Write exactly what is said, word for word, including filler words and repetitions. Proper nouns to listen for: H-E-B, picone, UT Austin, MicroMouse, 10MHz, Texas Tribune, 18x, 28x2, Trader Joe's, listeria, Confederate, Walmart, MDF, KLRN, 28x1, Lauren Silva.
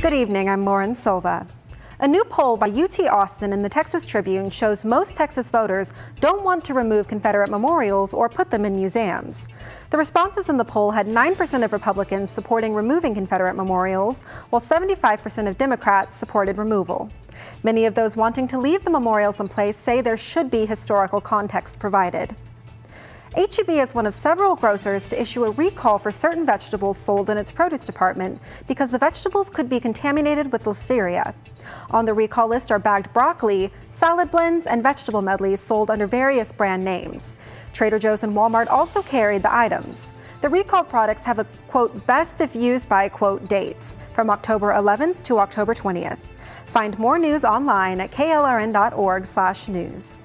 Good evening, I'm Lauren Silva. A new poll by U T Austin and the Texas Tribune shows most Texas voters don't want to remove Confederate memorials or put them in museums. The responses in the poll had nine percent of Republicans supporting removing Confederate memorials, while seventy-five percent of Democrats supported removal. Many of those wanting to leave the memorials in place say there should be historical context provided. H E B is one of several grocers to issue a recall for certain vegetables sold in its produce department because the vegetables could be contaminated with listeria. On the recall list are bagged broccoli, salad blends, and vegetable medleys sold under various brand names. Trader Joe's and Walmart also carried the items. The recalled products have a, quote, best if used by, quote, dates from October eleventh to October twentieth. Find more news online at K L R N dot org slash news.